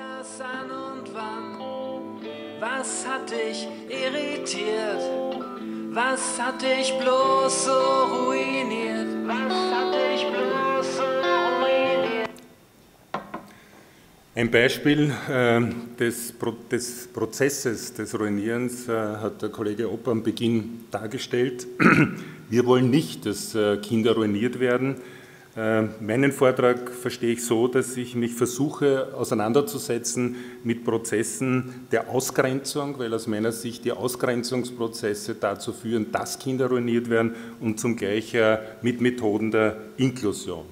das an und wann? Was hat dich irritiert? Was hat dich bloß so ruiniert? Was hat dich bloß so ruiniert? Ein Beispiel des Prozesses des Ruinierens hat der Kollege Opp am Beginn dargestellt. Wir wollen nicht, dass Kinder ruiniert werden. Meinen Vortrag verstehe ich so, dass ich mich versuche, auseinanderzusetzen mit Prozessen der Ausgrenzung, weil aus meiner Sicht die Ausgrenzungsprozesse dazu führen, dass Kinder ruiniert werden und zugleich mit Methoden der Inklusion.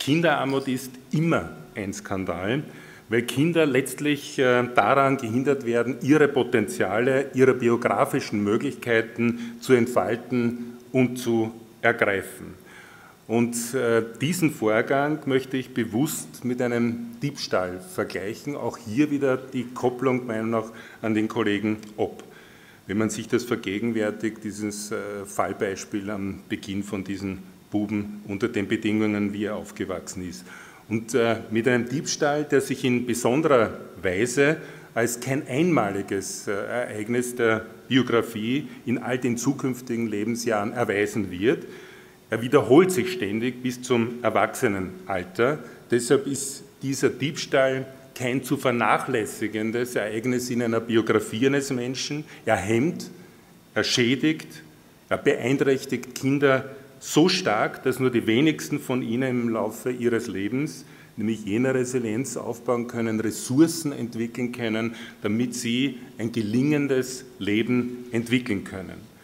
Kinderarmut ist immer ein Skandal, weil Kinder letztlich daran gehindert werden, ihre Potenziale, ihre biografischen Möglichkeiten zu entfalten und zu ergreifen. Und diesen Vorgang möchte ich bewusst mit einem Diebstahl vergleichen. Auch hier wieder die Kopplung meiner Meinung nach an den Kollegen Opp. Wenn man sich das vergegenwärtigt, dieses Fallbeispiel am Beginn von diesem Buben unter den Bedingungen, wie er aufgewachsen ist. Und mit einem Diebstahl, der sich in besonderer Weise als kein einmaliges Ereignis der Biografie in all den zukünftigen Lebensjahren erweisen wird. Er wiederholt sich ständig bis zum Erwachsenenalter. Deshalb ist dieser Diebstahl kein zu vernachlässigendes Ereignis in einer Biografie eines Menschen. Er hemmt, er schädigt, er beeinträchtigt Kinder so stark, dass nur die wenigsten von ihnen im Laufe ihres Lebens, nämlich jene Resilienz aufbauen können, Ressourcen entwickeln können, damit sie ein gelingendes Leben entwickeln können.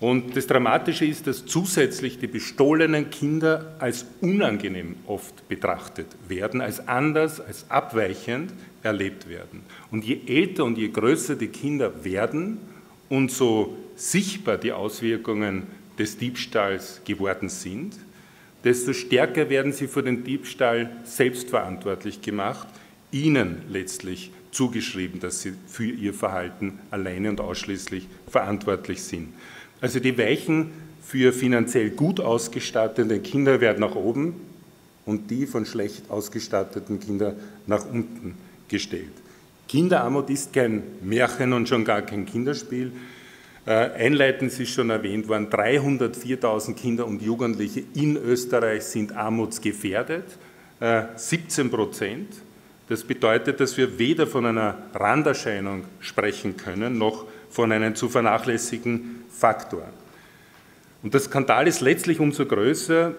Und das Dramatische ist, dass zusätzlich die bestohlenen Kinder als unangenehm oft betrachtet werden, als anders, als abweichend erlebt werden. Und je älter und je größer die Kinder werden, umso sichtbar die Auswirkungen des Diebstahls geworden sind, desto stärker werden sie für den Diebstahl selbstverantwortlich gemacht, ihnen letztlich zugeschrieben, dass sie für ihr Verhalten alleine und ausschließlich verantwortlich sind. Also die Weichen für finanziell gut ausgestattete Kinder werden nach oben und die von schlecht ausgestatteten Kindern nach unten gestellt. Kinderarmut ist kein Märchen und schon gar kein Kinderspiel. Einleitend ist schon erwähnt worden, 304.000 Kinder und Jugendliche in Österreich sind armutsgefährdet, 17%. Das bedeutet, dass wir weder von einer Randerscheinung sprechen können, noch von einem zu vernachlässigen Faktor. Und der Skandal ist letztlich umso größer,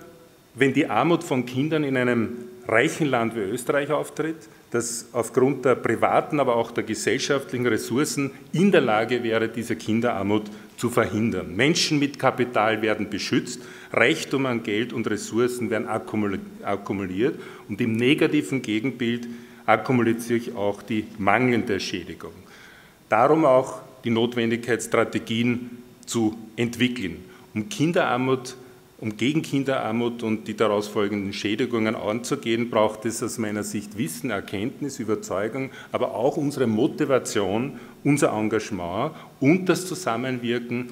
wenn die Armut von Kindern in einem reichen Land wie Österreich auftritt, das aufgrund der privaten, aber auch der gesellschaftlichen Ressourcen in der Lage wäre, diese Kinderarmut zu verhindern. Menschen mit Kapital werden beschützt, Reichtum an Geld und Ressourcen werden akkumuliert und im negativen Gegenbild akkumuliert sich auch die mangelnde Schädigung. Darum auch die Notwendigkeit, Strategien zu entwickeln, um gegen Kinderarmut und die daraus folgenden Schädigungen anzugehen, braucht es aus meiner Sicht Wissen, Erkenntnis, Überzeugung, aber auch unsere Motivation, unser Engagement und das Zusammenwirken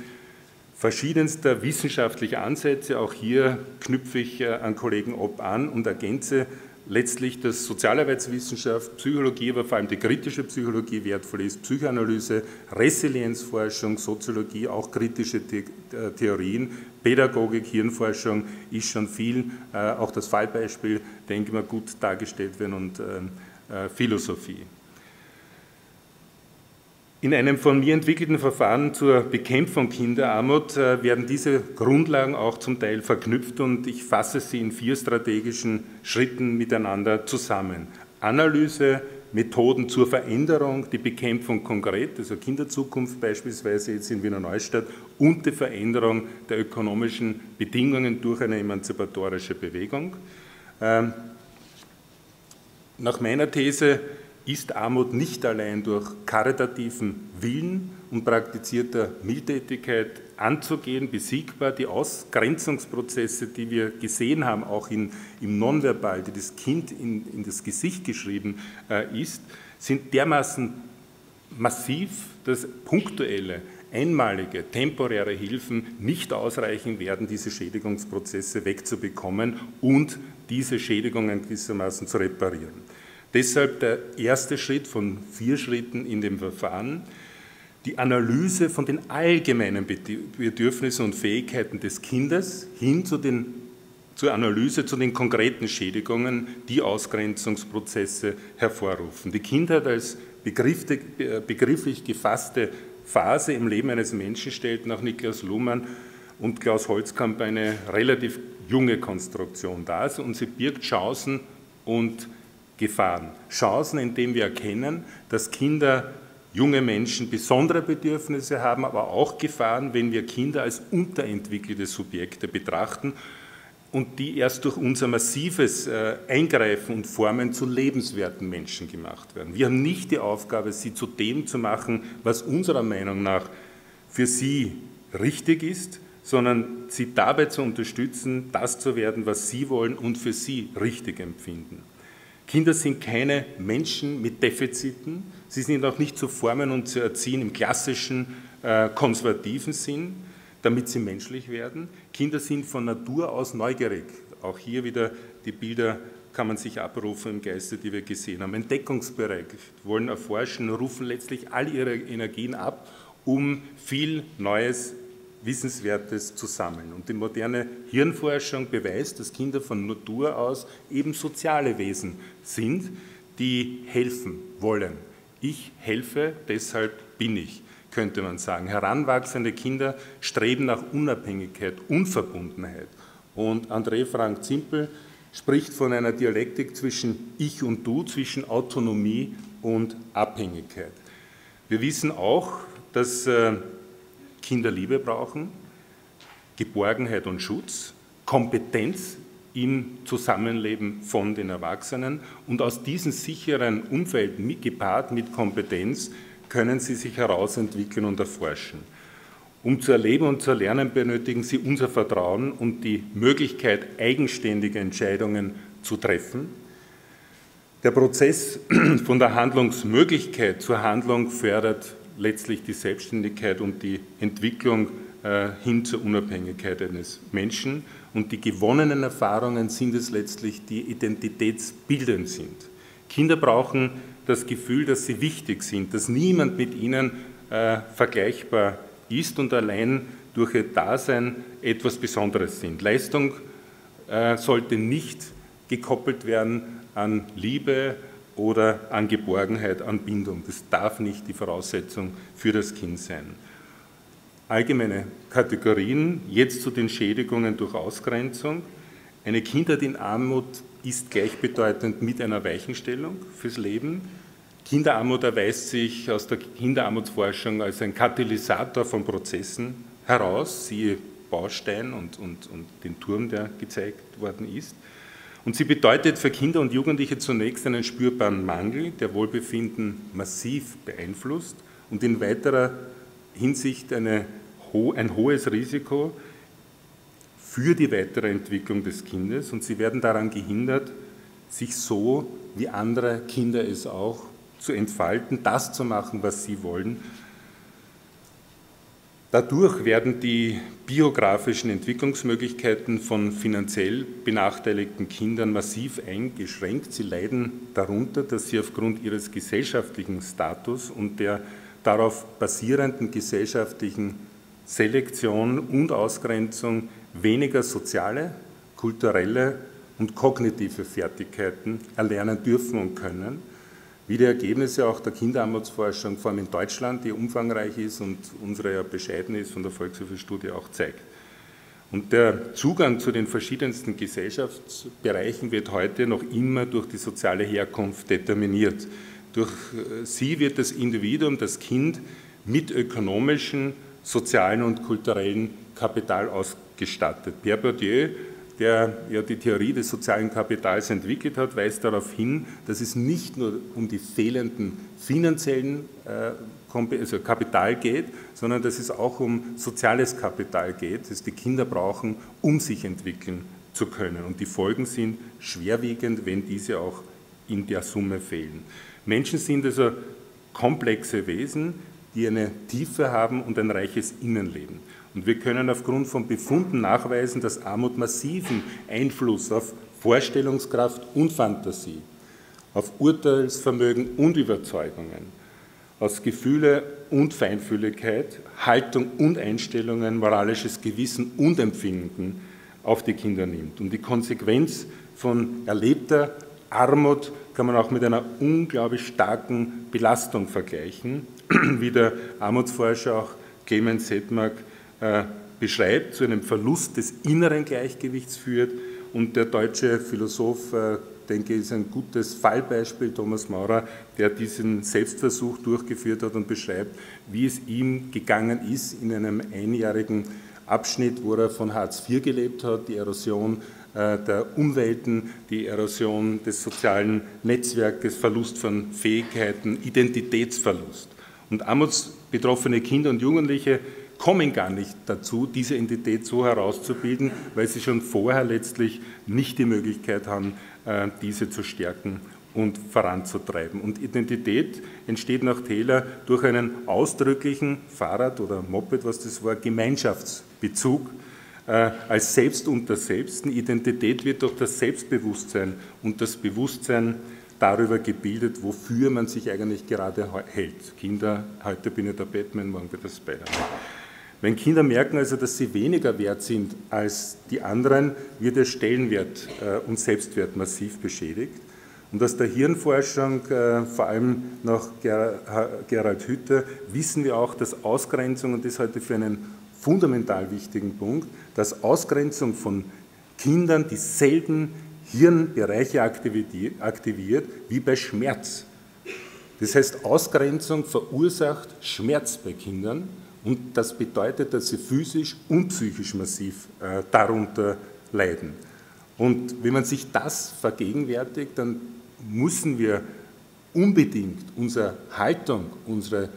verschiedenster wissenschaftlicher Ansätze. Auch hier knüpfe ich an Kollegen Opp an und ergänze letztlich, dass Sozialarbeitswissenschaft, Psychologie, aber vor allem die kritische Psychologie wertvoll ist, Psychoanalyse, Resilienzforschung, Soziologie, auch kritische Theorien, Pädagogik, Hirnforschung ist schon viel, auch das Fallbeispiel, denke ich mal, gut dargestellt werden und Philosophie. In einem von mir entwickelten Verfahren zur Bekämpfung Kinderarmut werden diese Grundlagen auch zum Teil verknüpft und ich fasse sie in 4 strategischen Schritten miteinander zusammen. Analyse, Methoden zur Veränderung, die Bekämpfung konkret, also Kinderzukunft beispielsweise jetzt in Wiener Neustadt und die Veränderung der ökonomischen Bedingungen durch eine emanzipatorische Bewegung. Nach meiner These ist Armut nicht allein durch karitativen Willen und praktizierter Mildtätigkeit anzugehen, besiegbar. Die Ausgrenzungsprozesse, die wir gesehen haben, auch im Nonverbal, die das Kind in das Gesicht geschrieben ist, sind dermaßen massiv, dass punktuelle, einmalige, temporäre Hilfen nicht ausreichen werden, diese Schädigungsprozesse wegzubekommen und diese Schädigungen gewissermaßen zu reparieren. Deshalb der erste Schritt von 4 Schritten in dem Verfahren, die Analyse von den allgemeinen Bedürfnissen und Fähigkeiten des Kindes hin zur Analyse zu den konkreten Schädigungen, die Ausgrenzungsprozesse hervorrufen. Die Kindheit als begrifflich gefasste Phase im Leben eines Menschen stellt nach Niklas Luhmann und Klaus Holzkamp eine relativ junge Konstruktion dar und sie birgt Chancen und Gefahren. Chancen, indem wir erkennen, dass Kinder, junge Menschen besondere Bedürfnisse haben, aber auch Gefahren, wenn wir Kinder als unterentwickelte Subjekte betrachten und die erst durch unser massives Eingreifen und Formen zu lebenswerten Menschen gemacht werden. Wir haben nicht die Aufgabe, sie zu dem zu machen, was unserer Meinung nach für sie richtig ist, sondern sie dabei zu unterstützen, das zu werden, was sie wollen und für sie richtig empfinden. Kinder sind keine Menschen mit Defiziten, sie sind auch nicht zu formen und zu erziehen im klassischen konservativen Sinn, damit sie menschlich werden. Kinder sind von Natur aus neugierig. Auch hier wieder die Bilder kann man sich abrufen im Geiste, die wir gesehen haben. Entdeckungsbereich, wollen erforschen, rufen letztlich all ihre Energien ab, um viel Neues, Wissenswertes zu sammeln. Und die moderne Hirnforschung beweist, dass Kinder von Natur aus eben soziale Wesen sind, die helfen wollen. Ich helfe, deshalb bin ich, könnte man sagen. Heranwachsende Kinder streben nach Unabhängigkeit, Unverbundenheit. Und André Frank-Zimpel spricht von einer Dialektik zwischen Ich und Du, zwischen Autonomie und Abhängigkeit. Wir wissen auch, dass Kinder Liebe brauchen, Geborgenheit und Schutz, Kompetenz im Zusammenleben von den Erwachsenen und aus diesem sicheren Umfeld gepaart mit Kompetenz können sie sich herausentwickeln und erforschen. Um zu erleben und zu lernen, benötigen sie unser Vertrauen und die Möglichkeit, eigenständige Entscheidungen zu treffen. Der Prozess von der Handlungsmöglichkeit zur Handlung fördert letztlich die Selbstständigkeit und die Entwicklung hin zur Unabhängigkeit eines Menschen. Und die gewonnenen Erfahrungen sind es letztlich, die identitätsbildend sind. Kinder brauchen das Gefühl, dass sie wichtig sind, dass niemand mit ihnen vergleichbar ist und allein durch ihr Dasein etwas Besonderes sind. Leistung sollte nicht gekoppelt werden an Liebe oder an Geborgenheit, an Bindung. Das darf nicht die Voraussetzung für das Kind sein. Allgemeine Kategorien, jetzt zu den Schädigungen durch Ausgrenzung. Eine Kindheit in Armut ist gleichbedeutend mit einer Weichenstellung fürs Leben. Kinderarmut erweist sich aus der Kinderarmutsforschung als ein Katalysator von Prozessen heraus, siehe Baustein und den Turm, der gezeigt worden ist. Und sie bedeutet für Kinder und Jugendliche zunächst einen spürbaren Mangel, der Wohlbefinden massiv beeinflusst und in weiterer Hinsicht ein hohes Risiko für die weitere Entwicklung des Kindes. Und sie werden daran gehindert, sich so, wie andere Kinder es auch, zu entfalten, das zu machen, was sie wollen. Dadurch werden die biografischen Entwicklungsmöglichkeiten von finanziell benachteiligten Kindern massiv eingeschränkt. Sie leiden darunter, dass sie aufgrund ihres gesellschaftlichen Status und der darauf basierenden gesellschaftlichen Selektion und Ausgrenzung weniger soziale, kulturelle und kognitive Fertigkeiten erlernen dürfen und können, wie die Ergebnisse auch der Kinderarmutsforschung, vor allem in Deutschland, die umfangreich ist und unsere ja bescheiden ist, von der Volkshilfe-Studie auch zeigt. Und der Zugang zu den verschiedensten Gesellschaftsbereichen wird heute noch immer durch die soziale Herkunft determiniert. Durch sie wird das Individuum, das Kind, mit ökonomischem, sozialen und kulturellen Kapital ausgestattet. Pierre Bourdieu, der ja die Theorie des sozialen Kapitals entwickelt hat, weist darauf hin, dass es nicht nur um die fehlenden finanziellen Kapital geht, sondern dass es auch um soziales Kapital geht, das die Kinder brauchen, um sich entwickeln zu können. Und die Folgen sind schwerwiegend, wenn diese auch in der Summe fehlen. Menschen sind also komplexe Wesen, die eine Tiefe haben und ein reiches Innenleben. Und wir können aufgrund von Befunden nachweisen, dass Armut massiven Einfluss auf Vorstellungskraft und Fantasie auf Urteilsvermögen und Überzeugungen, aus Gefühle und Feinfühligkeit, Haltung und Einstellungen, moralisches Gewissen und Empfinden auf die Kinder nimmt. Und die Konsequenz von erlebter Armut kann man auch mit einer unglaublich starken Belastung vergleichen, wie der Armutsforscher auch Clemens Sedmak beschreibt, zu einem Verlust des inneren Gleichgewichts führt. Und der deutsche Philosoph, denke ich, ist ein gutes Fallbeispiel, Thomas Maurer, der diesen Selbstversuch durchgeführt hat und beschreibt, wie es ihm gegangen ist in einem einjährigen Abschnitt, wo er von Hartz IV gelebt hat, die Erosion der Umwelten, die Erosion des sozialen Netzwerkes, Verlust von Fähigkeiten, Identitätsverlust. Und armutsbetroffene Kinder und Jugendliche kommen gar nicht dazu, diese Identität so herauszubilden, weil sie schon vorher letztlich nicht die Möglichkeit haben, diese zu stärken und voranzutreiben. Und Identität entsteht nach Taylor durch einen ausdrücklichen Fahrrad- oder Moped, was das war, Gemeinschaftsbezug als Selbst unter Selbst. Eine Identität wird durch das Selbstbewusstsein und das Bewusstsein darüber gebildet, wofür man sich eigentlich gerade hält. Kinder, heute bin ich der Batman, morgen wird der Spider-Man. Wenn Kinder merken also, dass sie weniger wert sind als die anderen, wird ihr Stellenwert und Selbstwert massiv beschädigt. Und aus der Hirnforschung, vor allem nach Gerald Hüther, wissen wir auch, dass Ausgrenzung, und das halte ich für einen fundamental wichtigen Punkt, dass Ausgrenzung von Kindern dieselben Hirnbereiche aktiviert wie bei Schmerz. Das heißt, Ausgrenzung verursacht Schmerz bei Kindern und das bedeutet, dass sie physisch und psychisch massiv darunter leiden. Und wenn man sich das vergegenwärtigt, dann müssen wir unbedingt unsere Haltung, unsere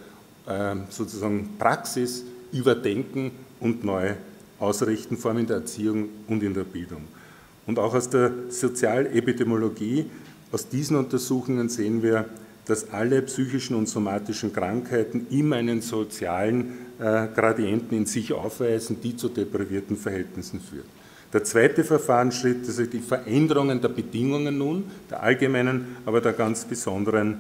sozusagen Praxis überdenken und neu ausrichten, vor allem in der Erziehung und in der Bildung. Und auch aus der Sozialepidemiologie, aus diesen Untersuchungen sehen wir, dass alle psychischen und somatischen Krankheiten immer einen sozialen Gradienten in sich aufweisen, die zu deprivierten Verhältnissen führen. Der zweite Verfahrensschritt ist die Veränderungen der Bedingungen nun, der allgemeinen, aber der ganz besonderen,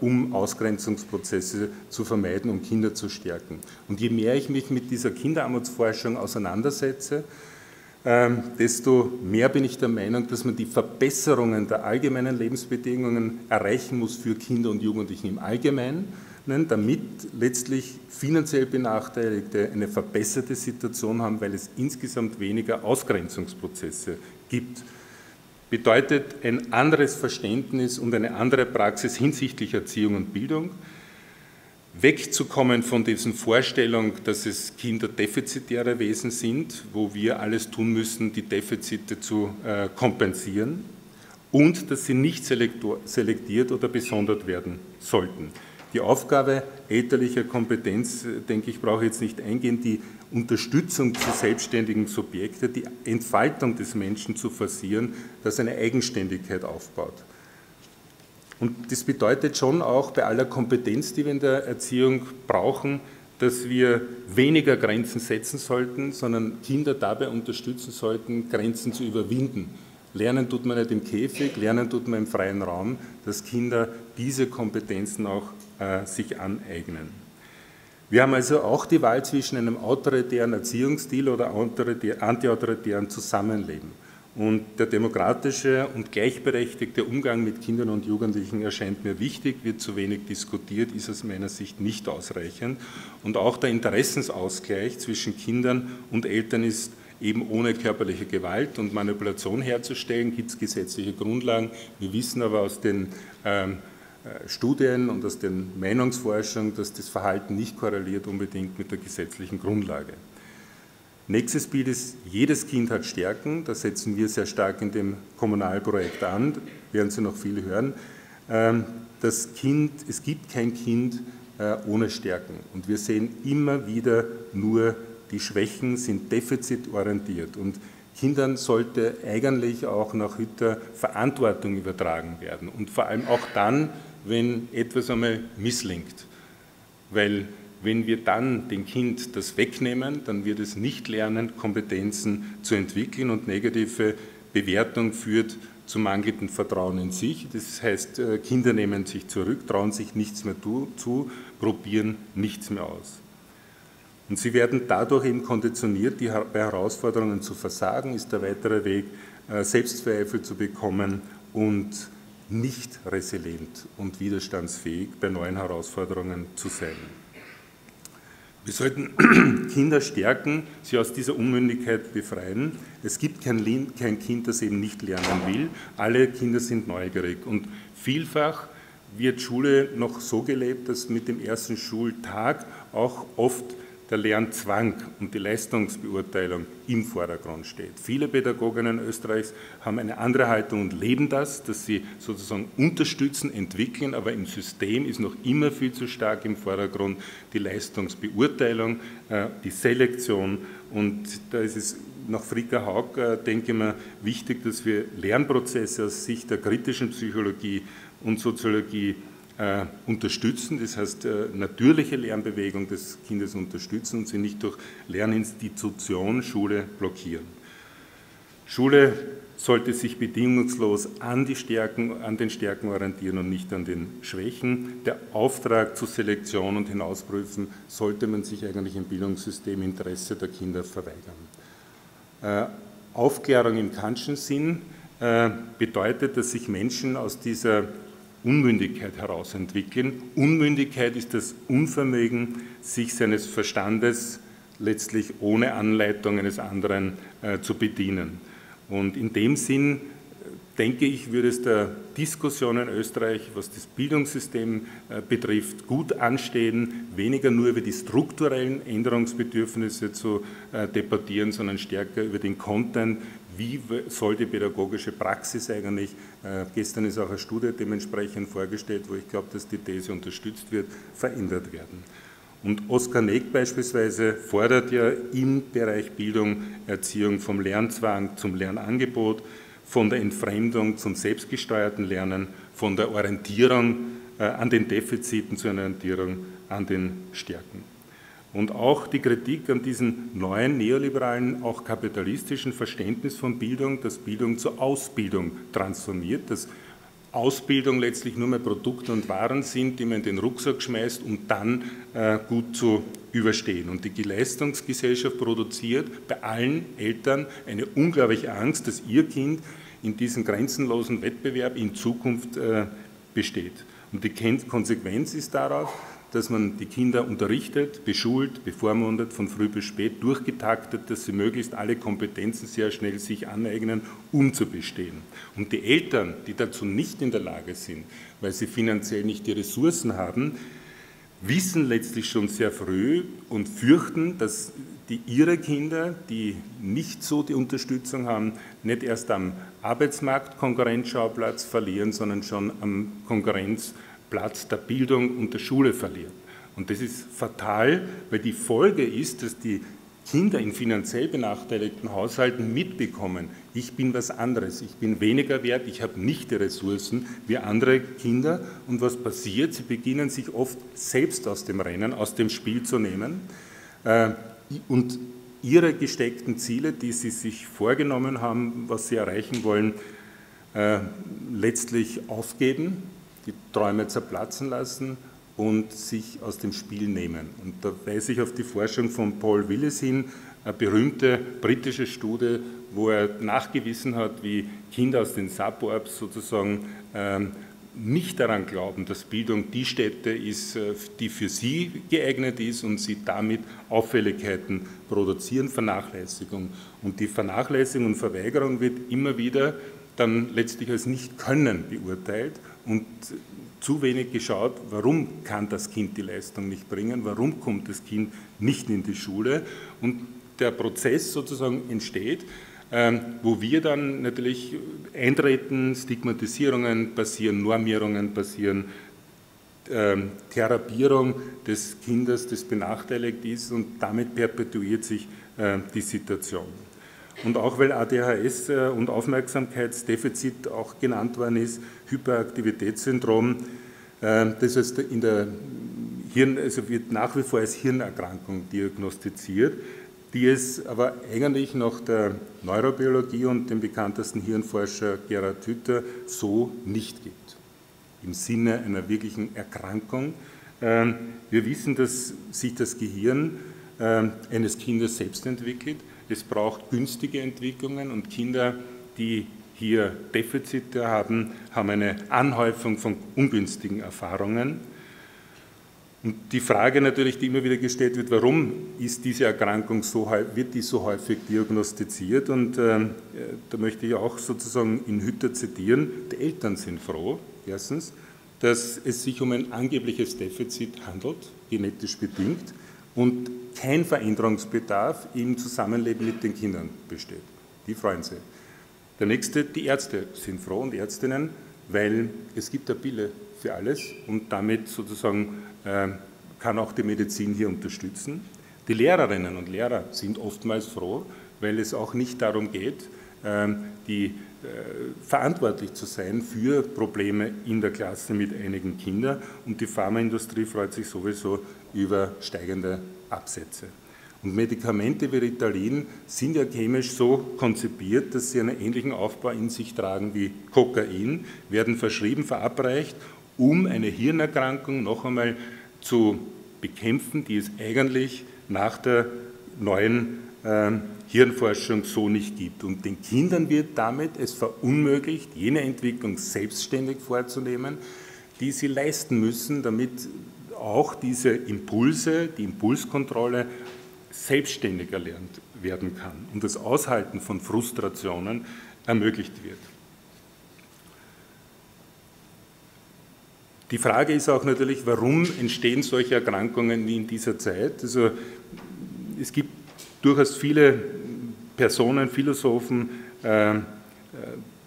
um Ausgrenzungsprozesse zu vermeiden, um Kinder zu stärken. Und je mehr ich mich mit dieser Kinderarmutsforschung auseinandersetze, desto mehr bin ich der Meinung, dass man die Verbesserungen der allgemeinen Lebensbedingungen erreichen muss für Kinder und Jugendliche im Allgemeinen, damit letztlich finanziell Benachteiligte eine verbesserte Situation haben, weil es insgesamt weniger Ausgrenzungsprozesse gibt. Bedeutet ein anderes Verständnis und eine andere Praxis hinsichtlich Erziehung und Bildung, wegzukommen von dieser Vorstellung, dass es Kinder defizitäre Wesen sind, wo wir alles tun müssen, die Defizite zu kompensieren, und dass sie nicht selektiert oder besondert werden sollten. Die Aufgabe elterlicher Kompetenz, denke ich, brauche ich jetzt nicht eingehen, die Unterstützung zu selbstständigen Subjekten, die Entfaltung des Menschen zu forcieren, dass eine Eigenständigkeit aufbaut. Und das bedeutet schon auch bei aller Kompetenz, die wir in der Erziehung brauchen, dass wir weniger Grenzen setzen sollten, sondern Kinder dabei unterstützen sollten, Grenzen zu überwinden. Lernen tut man nicht im Käfig, lernen tut man im freien Raum, dass Kinder diese Kompetenzen auch sich aneignen. Wir haben also auch die Wahl zwischen einem autoritären Erziehungsstil oder antiautoritären Zusammenleben. Und der demokratische und gleichberechtigte Umgang mit Kindern und Jugendlichen erscheint mir wichtig, wird zu wenig diskutiert, ist aus meiner Sicht nicht ausreichend. Und auch der Interessensausgleich zwischen Kindern und Eltern ist eben ohne körperliche Gewalt und Manipulation herzustellen, gibt es gesetzliche Grundlagen. Wir wissen aber aus den Studien und aus der Meinungsforschung, dass das Verhalten nicht korreliert unbedingt mit der gesetzlichen Grundlage. Nächstes Bild ist, jedes Kind hat Stärken, da setzen wir sehr stark in dem Kommunalprojekt an, werden Sie noch viel hören. Das Kind, es gibt kein Kind ohne Stärken und wir sehen immer wieder nur, die Schwächen sind defizitorientiert und Kindern sollte eigentlich auch nach Hüther Verantwortung übertragen werden und vor allem auch dann, wenn etwas einmal misslingt, weil wenn wir dann dem Kind das wegnehmen, dann wird es nicht lernen, Kompetenzen zu entwickeln und negative Bewertung führt zum mangelnden Vertrauen in sich. Das heißt, Kinder nehmen sich zurück, trauen sich nichts mehr zu, probieren nichts mehr aus. Und sie werden dadurch eben konditioniert, bei Herausforderungen zu versagen, ist der weitere Weg, Selbstzweifel zu bekommen und nicht resilient und widerstandsfähig bei neuen Herausforderungen zu sein. Wir sollten Kinder stärken, sie aus dieser Unmündigkeit befreien. Es gibt kein Kind, das eben nicht lernen will. Alle Kinder sind neugierig. Und vielfach wird Schule noch so gelebt, dass mit dem ersten Schultag auch oft der Lernzwang und die Leistungsbeurteilung im Vordergrund steht. Viele Pädagoginnen Österreichs haben eine andere Haltung und leben das, dass sie sozusagen unterstützen, entwickeln, aber im System ist noch immer viel zu stark im Vordergrund die Leistungsbeurteilung, die Selektion, und da ist es nach Frigga Haug, denke ich mal, wichtig, dass wir Lernprozesse aus Sicht der kritischen Psychologie und Soziologie unterstützen, das heißt natürliche Lernbewegung des Kindes unterstützen und sie nicht durch Lerninstitution Schule blockieren. Schule sollte sich bedingungslos an den Stärken orientieren und nicht an den Schwächen. Der Auftrag zur Selektion und Hinausprüfen sollte man sich eigentlich im Bildungssystem im Interesse der Kinder verweigern. Aufklärung im Kantschen Sinn bedeutet, dass sich Menschen aus dieser Unmündigkeit herausentwickeln. Unmündigkeit ist das Unvermögen, sich seines Verstandes letztlich ohne Anleitung eines anderen zu bedienen. Und in dem Sinn, denke ich, würde es der Diskussion in Österreich, was das Bildungssystem betrifft, gut anstehen, weniger nur über die strukturellen Änderungsbedürfnisse zu debattieren, sondern stärker über den Content. Wie soll die pädagogische Praxis eigentlich, gestern ist auch eine Studie dementsprechend vorgestellt, wo ich glaube, dass die These unterstützt wird, verändert werden. Und Oskar Negt beispielsweise fordert ja im Bereich Bildung, Erziehung vom Lernzwang zum Lernangebot, von der Entfremdung zum selbstgesteuerten Lernen, von der Orientierung an den Defiziten zur Orientierung an den Stärken. Und auch die Kritik an diesem neuen neoliberalen, auch kapitalistischen Verständnis von Bildung, dass Bildung zur Ausbildung transformiert, dass Ausbildung letztlich nur mehr Produkte und Waren sind, die man in den Rucksack schmeißt, um dann gut zu überstehen. Und die Leistungsgesellschaft produziert bei allen Eltern eine unglaubliche Angst, dass ihr Kind in diesem grenzenlosen Wettbewerb in Zukunft besteht. Und die Konsequenz ist darauf, dass man die Kinder unterrichtet, beschult, bevormundet, von früh bis spät, durchgetaktet, dass sie möglichst alle Kompetenzen sehr schnell sich aneignen, um zu bestehen. Und die Eltern, die dazu nicht in der Lage sind, weil sie finanziell nicht die Ressourcen haben, wissen letztlich schon sehr früh und fürchten, dass ihre Kinder, die nicht so die Unterstützung haben, nicht erst am Arbeitsmarkt Konkurrenzschauplatz verlieren, sondern schon am Konkurrenzplatz der Bildung und der Schule verlieren. Und das ist fatal, weil die Folge ist, dass die Kinder in finanziell benachteiligten Haushalten mitbekommen, ich bin was anderes, ich bin weniger wert, ich habe nicht die Ressourcen wie andere Kinder. Und was passiert? Sie beginnen sich oft selbst aus dem Rennen, aus dem Spiel zu nehmen und ihre gesteckten Ziele, die sie sich vorgenommen haben, was sie erreichen wollen, letztlich aufgeben, die Träume zerplatzen lassen und sich aus dem Spiel nehmen. Und da weise ich auf die Forschung von Paul Willis hin, eine berühmte britische Studie, wo er nachgewiesen hat, wie Kinder aus den Suburbs sozusagen nicht daran glauben, dass Bildung die Stätte ist, die für sie geeignet ist, und sie damit Auffälligkeiten produzieren, Vernachlässigung. Und die Vernachlässigung und Verweigerung wird immer wieder dann letztlich als Nicht-Können beurteilt und zu wenig geschaut, warum kann das Kind die Leistung nicht bringen, warum kommt das Kind nicht in die Schule, und der Prozess sozusagen entsteht, wo wir dann natürlich eintreten, Stigmatisierungen passieren, Normierungen passieren, Therapierung des Kindes, das benachteiligt ist, und damit perpetuiert sich die Situation. Und auch weil ADHS und Aufmerksamkeitsdefizit auch genannt worden ist, Hyperaktivitätssyndrom, das heißt in der Hirn, also wird nach wie vor als Hirnerkrankung diagnostiziert, die es aber eigentlich nach der Neurobiologie und dem bekanntesten Hirnforscher Gerald Hüther so nicht gibt, im Sinne einer wirklichen Erkrankung. Wir wissen, dass sich das Gehirn eines Kindes selbst entwickelt. Es braucht günstige Entwicklungen, und Kinder, die hier Defizite haben, haben eine Anhäufung von ungünstigen Erfahrungen. Und die Frage natürlich, die immer wieder gestellt wird, warum ist diese Erkrankung so, wird die so häufig diagnostiziert? Und da möchte ich auch sozusagen in Hüther zitieren, die Eltern sind froh, erstens, dass es sich um ein angebliches Defizit handelt, genetisch bedingt, und kein Veränderungsbedarf im Zusammenleben mit den Kindern besteht. Die freuen sich. Der nächste, die Ärzte sind froh und Ärztinnen, weil es gibt eine Pille für alles, und damit sozusagen kann auch die Medizin hier unterstützen. Die Lehrerinnen und Lehrer sind oftmals froh, weil es auch nicht darum geht, verantwortlich zu sein für Probleme in der Klasse mit einigen Kindern, und die Pharmaindustrie freut sich sowieso über steigende Absätze. Und Medikamente wie Ritalin sind ja chemisch so konzipiert, dass sie einen ähnlichen Aufbau in sich tragen wie Kokain, werden verschrieben, verabreicht, um eine Hirnerkrankung noch einmal zu bekämpfen, die es eigentlich nach der neuen Hirnforschung so nicht gibt. Und den Kindern wird damit es verunmöglicht, jene Entwicklung selbstständig vorzunehmen, die sie leisten müssen, damit auch diese Impulse, die Impulskontrolle selbstständig erlernt werden kann und das Aushalten von Frustrationen ermöglicht wird. Die Frage ist auch natürlich, warum entstehen solche Erkrankungen in dieser Zeit? Also es gibt durchaus viele Personen, Philosophen,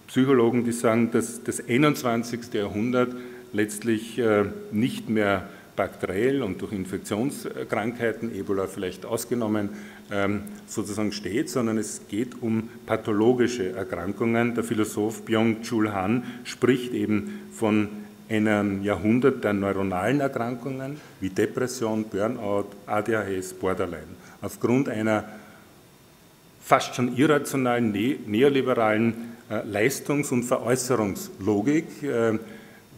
Psychologen, die sagen, dass das 21. Jahrhundert letztlich nicht mehr bakteriell und durch Infektionskrankheiten, Ebola vielleicht ausgenommen, sozusagen steht, sondern es geht um pathologische Erkrankungen. Der Philosoph Byung-Chul Han spricht eben von einem Jahrhundert der neuronalen Erkrankungen wie Depression, Burnout, ADHS, Borderline. Aufgrund einer fast schon irrationalen neoliberalen Leistungs- und Veräußerungslogik.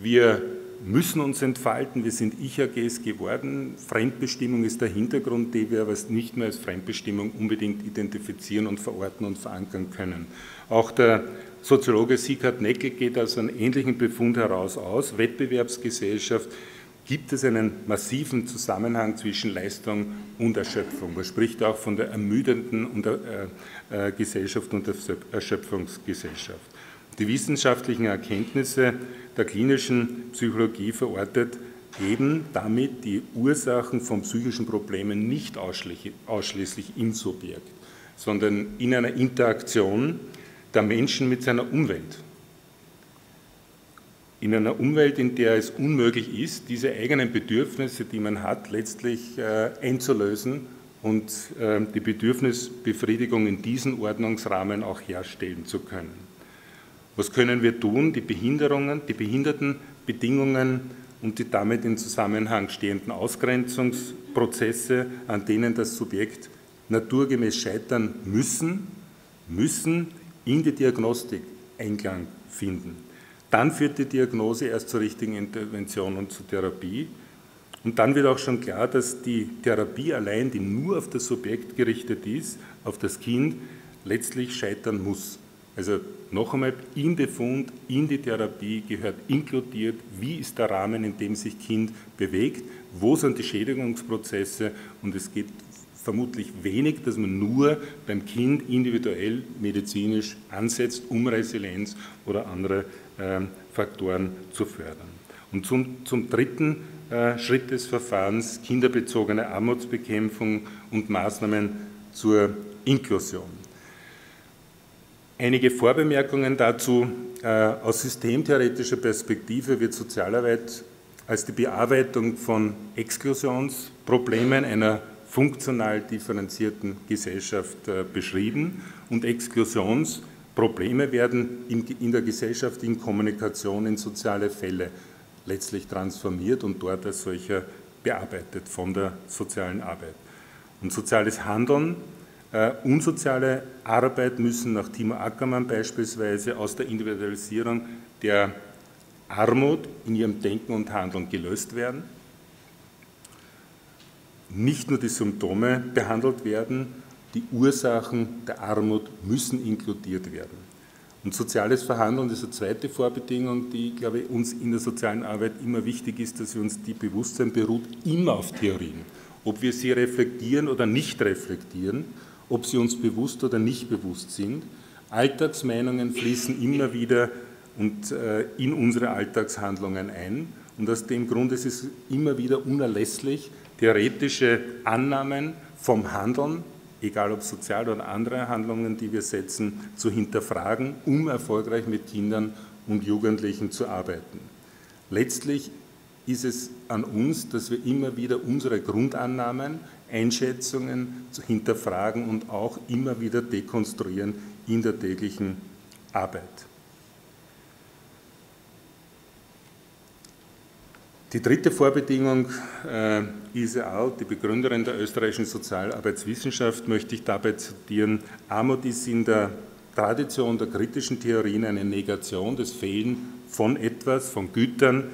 Wir müssen uns entfalten, wir sind Ich-AGs geworden. Fremdbestimmung ist der Hintergrund, den wir aber nicht mehr als Fremdbestimmung unbedingt identifizieren und verorten und verankern können. Auch der Soziologe Sieghard Necke geht aus einem ähnlichen Befund heraus aus. Wettbewerbsgesellschaft, gibt es einen massiven Zusammenhang zwischen Leistung und Erschöpfung. Man spricht auch von der ermüdenden Gesellschaft und der Erschöpfungsgesellschaft. Die wissenschaftlichen Erkenntnisse der klinischen Psychologie verortet eben damit die Ursachen von psychischen Problemen nicht ausschließlich im Subjekt, sondern in einer Interaktion der Menschen mit seiner Umwelt. In einer Umwelt, in der es unmöglich ist, diese eigenen Bedürfnisse, die man hat, letztlich einzulösen und die Bedürfnisbefriedigung in diesem Ordnungsrahmen auch herstellen zu können. Was können wir tun? Die Behinderungen, die Behindertenbedingungen und die damit in Zusammenhang stehenden Ausgrenzungsprozesse, an denen das Subjekt naturgemäß scheitern müssen in die Diagnostik Eingang finden. Dann führt die Diagnose erst zur richtigen Intervention und zur Therapie. Und dann wird auch schon klar, dass die Therapie allein, die nur auf das Subjekt gerichtet ist, auf das Kind, letztlich scheitern muss. Also noch einmal, in Befund, in die Therapie gehört inkludiert, wie ist der Rahmen, in dem sich Kind bewegt, wo sind die Schädigungsprozesse, und es geht vermutlich wenig, dass man nur beim Kind individuell medizinisch ansetzt, um Resilienz oder andere Faktoren zu fördern. Und zum dritten Schritt des Verfahrens, kinderbezogene Armutsbekämpfung und Maßnahmen zur Inklusion. Einige Vorbemerkungen dazu. Aus systemtheoretischer Perspektive wird Sozialarbeit als die Bearbeitung von Exklusionsproblemen einer funktional differenzierten Gesellschaft beschrieben, und Exklusionsprobleme werden in der Gesellschaft in Kommunikation, in soziale Fälle letztlich transformiert und dort als solcher bearbeitet von der sozialen Arbeit. Und soziales Handeln Unsoziale Arbeit müssen nach Timo Ackermann beispielsweise aus der Individualisierung der Armut in ihrem Denken und Handeln gelöst werden, nicht nur die Symptome behandelt werden, die Ursachen der Armut müssen inkludiert werden. Und soziales Verhandeln ist eine zweite Vorbedingung, die, glaube ich, uns in der sozialen Arbeit immer wichtig ist, dass wir uns die Bewusstsein beruht immer auf Theorien, ob wir sie reflektieren oder nicht reflektieren, ob sie uns bewusst oder nicht bewusst sind. Alltagsmeinungen fließen immer wieder und in unsere Alltagshandlungen ein. Und aus dem Grund ist es immer wieder unerlässlich, theoretische Annahmen vom Handeln, egal ob sozial oder andere Handlungen, die wir setzen, zu hinterfragen, um erfolgreich mit Kindern und Jugendlichen zu arbeiten. Letztlich ist es an uns, dass wir immer wieder unsere Grundannahmen, Einschätzungen zu hinterfragen und auch immer wieder dekonstruieren in der täglichen Arbeit. Die dritte Vorbedingung, Ilse Ault, die Begründerin der österreichischen Sozialarbeitswissenschaft, möchte ich dabei zitieren: Armut ist in der Tradition der kritischen Theorien eine Negation des Fehlens von etwas, von Gütern,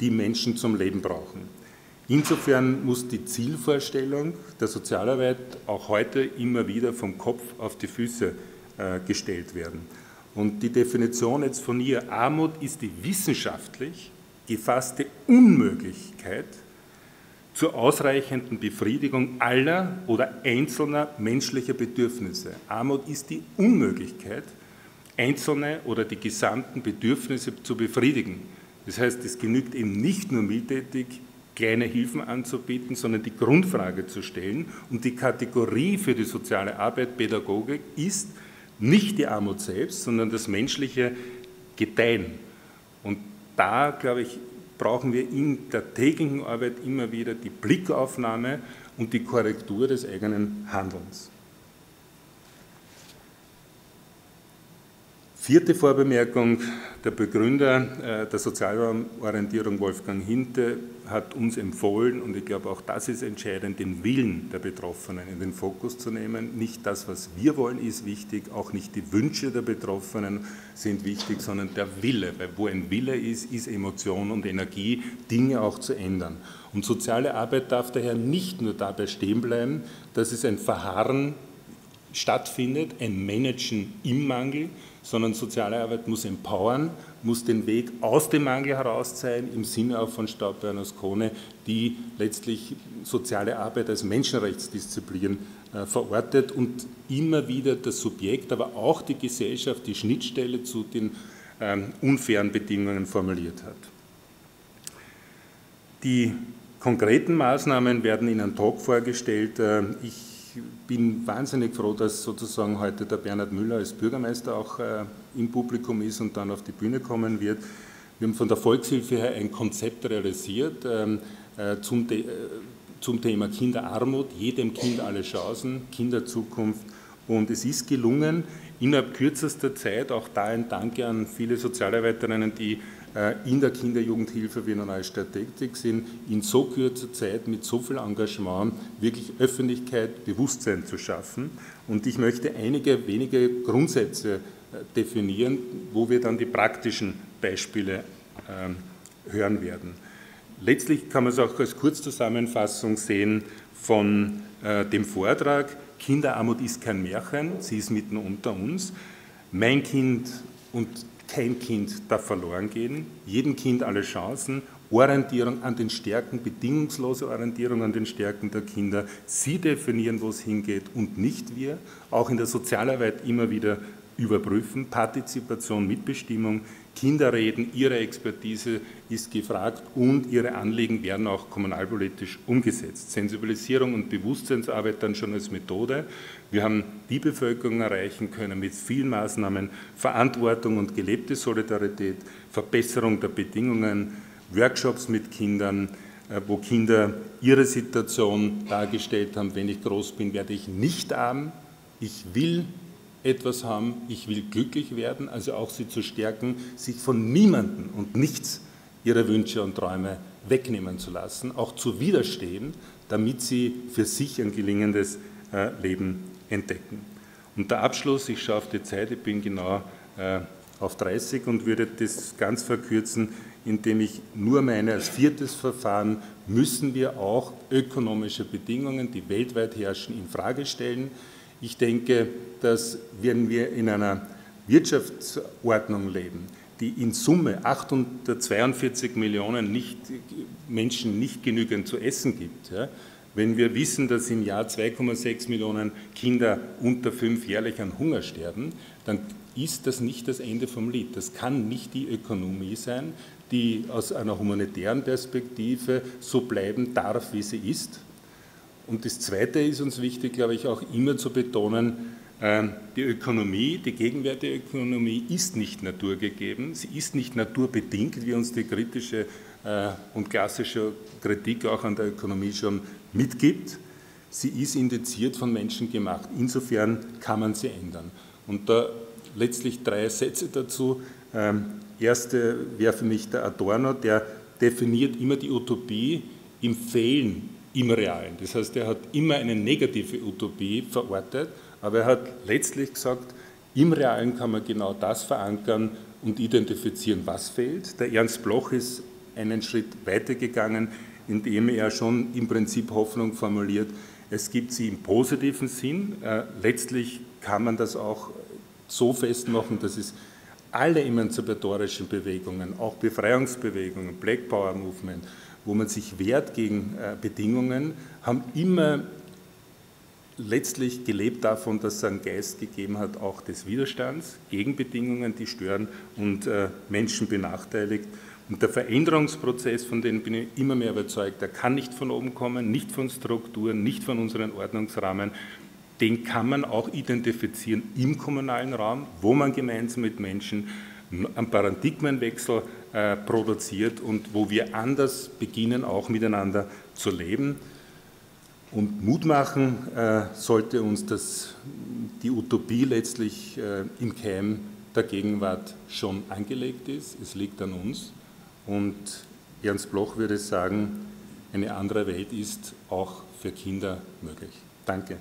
die Menschen zum Leben brauchen. Insofern muss die Zielvorstellung der Sozialarbeit auch heute immer wieder vom Kopf auf die Füße gestellt werden. Und die Definition jetzt von ihr: Armut ist die wissenschaftlich gefasste Unmöglichkeit zur ausreichenden Befriedigung aller oder einzelner menschlicher Bedürfnisse. Armut ist die Unmöglichkeit, einzelne oder die gesamten Bedürfnisse zu befriedigen. Das heißt, es genügt eben nicht nur mildtätig, kleine Hilfen anzubieten, sondern die Grundfrage zu stellen. Und die Kategorie für die soziale Arbeit, Pädagogik, ist nicht die Armut selbst, sondern das menschliche Gedeihen. Und da, glaube ich, brauchen wir in der täglichen Arbeit immer wieder die Blickaufnahme und die Korrektur des eigenen Handelns. Vierte Vorbemerkung: Der Begründer der Sozialorientierung, Wolfgang Hinte, hat uns empfohlen, und ich glaube, auch das ist entscheidend, den Willen der Betroffenen in den Fokus zu nehmen. Nicht das, was wir wollen, ist wichtig, auch nicht die Wünsche der Betroffenen sind wichtig, sondern der Wille, weil wo ein Wille ist, ist Emotion und Energie, Dinge auch zu ändern. Und soziale Arbeit darf daher nicht nur dabei stehen bleiben, dass es ein Verharren stattfindet, ein Managen im Mangel, sondern soziale Arbeit muss empowern, muss den Weg aus dem Mangel heraus sein, im Sinne auch von Staub-Wernerskone, die letztlich soziale Arbeit als Menschenrechtsdisziplin verortet und immer wieder das Subjekt, aber auch die Gesellschaft, die Schnittstelle zu den unfairen Bedingungen formuliert hat. Die konkreten Maßnahmen werden in einem Talk vorgestellt. Ich bin wahnsinnig froh, dass sozusagen heute der Bernhard Müller als Bürgermeister auch im Publikum ist und dann auf die Bühne kommen wird. Wir haben von der Volkshilfe her ein Konzept realisiert zum Thema Kinderarmut, jedem Kind alle Chancen, Kinderzukunft. Und es ist gelungen, innerhalb kürzester Zeit, auch da ein Danke an viele Sozialarbeiterinnen, die in der Kinderjugendhilfe Wiener Neustadt tätig sind, in so kurzer Zeit mit so viel Engagement wirklich Öffentlichkeit, Bewusstsein zu schaffen. Und ich möchte einige wenige Grundsätze definieren, wo wir dann die praktischen Beispiele hören werden. Letztlich kann man es auch als Kurzzusammenfassung sehen von dem Vortrag: Kinderarmut ist kein Märchen, sie ist mitten unter uns. Mein Kind und kein Kind darf verloren gehen, jedem Kind alle Chancen, Orientierung an den Stärken, bedingungslose Orientierung an den Stärken der Kinder. Sie definieren, wo es hingeht und nicht wir. Auch in der Sozialarbeit immer wieder überprüfen. Partizipation, Mitbestimmung, Kinder reden, ihre Expertise ist gefragt und ihre Anliegen werden auch kommunalpolitisch umgesetzt. Sensibilisierung und Bewusstseinsarbeit dann schon als Methode. Wir haben die Bevölkerung erreichen können mit vielen Maßnahmen, Verantwortung und gelebte Solidarität, Verbesserung der Bedingungen, Workshops mit Kindern, wo Kinder ihre Situation dargestellt haben: Wenn ich groß bin, werde ich nicht arm, ich will etwas haben, ich will glücklich werden, also auch sie zu stärken, sich von niemandem und nichts ihre Wünsche und Träume wegnehmen zu lassen, auch zu widerstehen, damit sie für sich ein gelingendes Leben entdecken. Und der Abschluss, ich schaue auf die Zeit, ich bin genau auf 30 und würde das ganz verkürzen, indem ich nur meine, als viertes Verfahren müssen wir auch ökonomische Bedingungen, die weltweit herrschen, infrage stellen. Ich denke, dass wenn wir in einer Wirtschaftsordnung leben, die in Summe 842 Millionen Menschen nicht genügend zu essen gibt, ja, wenn wir wissen, dass im Jahr 2,6 Millionen Kinder unter 5 jährlich an Hunger sterben, dann ist das nicht das Ende vom Lied. Das kann nicht die Ökonomie sein, die aus einer humanitären Perspektive so bleiben darf, wie sie ist. Und das Zweite ist uns wichtig, glaube ich, auch immer zu betonen, die Ökonomie, die gegenwärtige Ökonomie ist nicht naturgegeben, sie ist nicht naturbedingt, wie uns die kritische und klassische Kritik auch an der Ökonomie schon mitgibt. Sie ist indiziert von Menschen gemacht, insofern kann man sie ändern. Und da letztlich drei Sätze dazu. Erste wäre für mich der Adorno, der definiert immer die Utopie im Fehlen, im Realen. Das heißt, er hat immer eine negative Utopie verortet, aber er hat letztlich gesagt, im Realen kann man genau das verankern und identifizieren, was fehlt. Der Ernst Bloch ist einen Schritt weitergegangen, indem er schon im Prinzip Hoffnung formuliert, es gibt sie im positiven Sinn. Letztlich kann man das auch so festmachen, dass es alle emanzipatorischen Bewegungen, auch Befreiungsbewegungen, Black Power Movement, wo man sich wehrt gegen Bedingungen, haben immer letztlich gelebt davon, dass es einen Geist gegeben hat, auch des Widerstands gegen Bedingungen, die stören und Menschen benachteiligt. Und der Veränderungsprozess, von dem bin ich immer mehr überzeugt, der kann nicht von oben kommen, nicht von Strukturen, nicht von unseren Ordnungsrahmen. Den kann man auch identifizieren im kommunalen Raum, wo man gemeinsam mit Menschen einen Paradigmenwechsel produziert und wo wir anders beginnen, auch miteinander zu leben. Und Mut machen sollte uns, dass die Utopie letztlich im Keim der Gegenwart schon angelegt ist. Es liegt an uns. Und Ernst Bloch würde sagen, eine andere Welt ist auch für Kinder möglich. Danke.